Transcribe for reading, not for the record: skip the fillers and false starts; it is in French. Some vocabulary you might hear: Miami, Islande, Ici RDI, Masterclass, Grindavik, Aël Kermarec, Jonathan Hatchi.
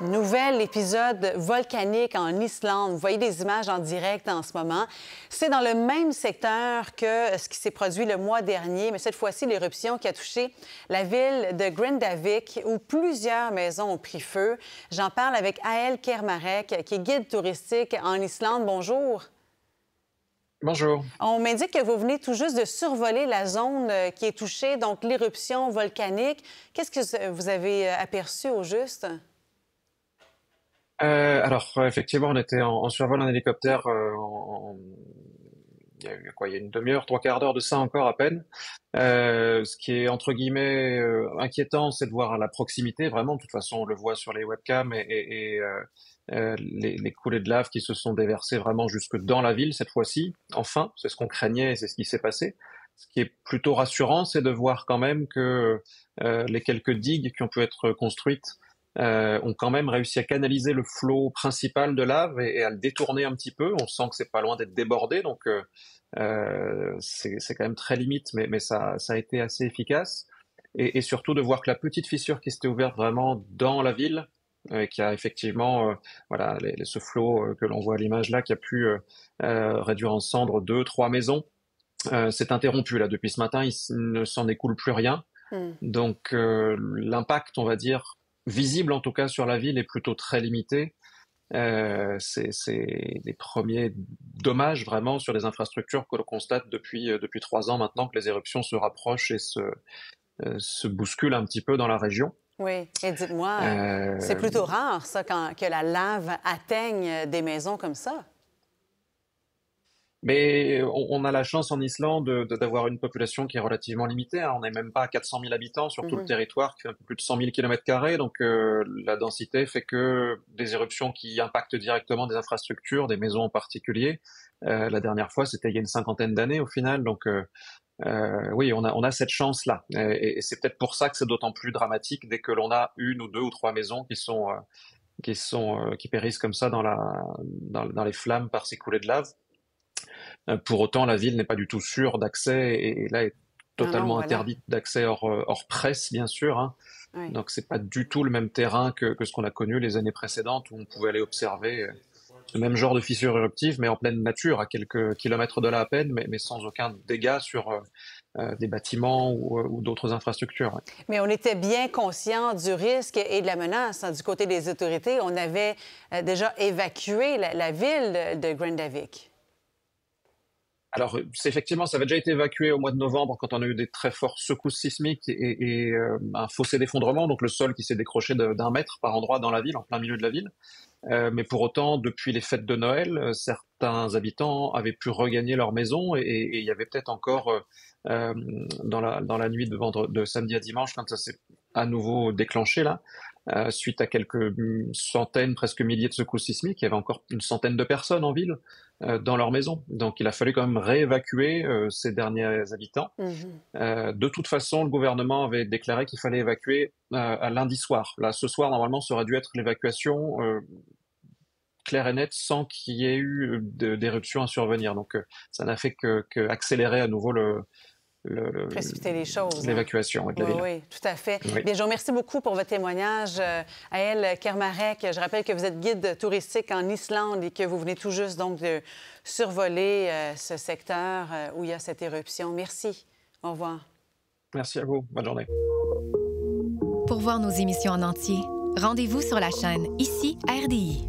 Nouvel épisode volcanique en Islande. Vous voyez des images en direct en ce moment. C'est dans le même secteur que ce qui s'est produit le mois dernier, mais cette fois-ci, l'éruption qui a touché la ville de Grindavik, où plusieurs maisons ont pris feu. J'en parle avec Aël Kermarec, qui est guide touristique en Islande. Bonjour. Bonjour. On m'indique que vous venez tout juste de survoler la zone qui est touchée, donc l'éruption volcanique. Qu'est-ce que vous avez aperçu au juste? Effectivement, on était en survol en hélicoptère. Il y a eu quoi, il y a une demi-heure, trois quarts d'heure de ça encore à peine. Ce qui est entre guillemets inquiétant, c'est de voir à la proximité. Vraiment, de toute façon, on le voit sur les webcams et les coulées de lave qui se sont déversées vraiment jusque dans la ville cette fois-ci. Enfin, c'est ce qu'on craignait et c'est ce qui s'est passé. Ce qui est plutôt rassurant, c'est de voir quand même que les quelques digues qui ont pu être construites ont quand même réussi à canaliser le flot principal de lave et à le détourner un petit peu. On sent que c'est pas loin d'être débordé, donc c'est quand même très limite, mais ça a été assez efficace. Et surtout de voir que la petite fissure qui s'était ouverte vraiment dans la ville, qui a effectivement voilà, ce flot que l'on voit à l'image là, qui a pu réduire en cendres 2-3 maisons, s'est interrompu là depuis ce matin. Il ne s'en écoule plus rien. Donc l'impact, on va dire, visible en tout cas sur la ville est plutôt très limité. C'est les premiers dommages vraiment sur les infrastructures que l'on constate depuis 3 ans maintenant que les éruptions se rapprochent et se bousculent un petit peu dans la région. Oui, et dites-moi, c'est plutôt rare ça que la lave atteigne des maisons comme ça? Mais on a la chance en Islande d'avoir une population qui est relativement limitée. On n'est même pas à 400 000 habitants sur tout le territoire, qui fait un peu plus de 100 000 km². Donc la densité fait que des éruptions qui impactent directement des infrastructures, des maisons en particulier. La dernière fois, c'était il y a une cinquantaine d'années au final. Donc oui, on a cette chance-là. Et c'est peut-être pour ça que c'est d'autant plus dramatique dès que l'on a une ou deux ou trois maisons qui périssent comme ça dans les flammes par ces coulées de lave. Pour autant, la ville n'est pas du tout sûre d'accès et là est totalement voilà, interdite d'accès hors presse, bien sûr. Hein. Oui. Donc, c'est pas du tout le même terrain que ce qu'on a connu les années précédentes où on pouvait aller observer le même genre de fissure éruptive, mais en pleine nature, à quelques kilomètres de là à peine, mais sans aucun dégât sur des bâtiments ou d'autres infrastructures. Ouais. Mais on était bien conscient du risque et de la menace. Du côté des autorités, on avait déjà évacué la ville de Grindavik. Alors, effectivement, ça avait déjà été évacué au mois de novembre quand on a eu des très fortes secousses sismiques et un fossé d'effondrement, donc le sol qui s'est décroché d'1 mètre par endroit dans la ville, en plein milieu de la ville. Mais pour autant, depuis les fêtes de Noël, certains habitants avaient pu regagner leur maison et il y avait peut-être encore, dans la nuit de samedi à dimanche, quand ça s'est à nouveau déclenché, là, suite à quelques centaines, presque milliers de secousses sismiques, il y avait encore une centaine de personnes en ville dans leur maison. Donc il a fallu quand même réévacuer ces derniers habitants. De toute façon, le gouvernement avait déclaré qu'il fallait évacuer à lundi soir. Là, ce soir, normalement, ça aurait dû être l'évacuation claire et nette sans qu'il y ait eu d'éruption à survenir. Donc ça n'a fait qu'accélérer à nouveau précipiter les choses. L'évacuation, hein? Oui, oui, tout à fait. Oui. Bien, je vous remercie beaucoup pour votre témoignage, Aël Kermarec. Je rappelle que vous êtes guide touristique en Islande et que vous venez tout juste donc de survoler ce secteur où il y a cette éruption. Merci. Au revoir. Merci à vous. Bonne journée. Pour voir nos émissions en entier, rendez-vous sur la chaîne Ici RDI.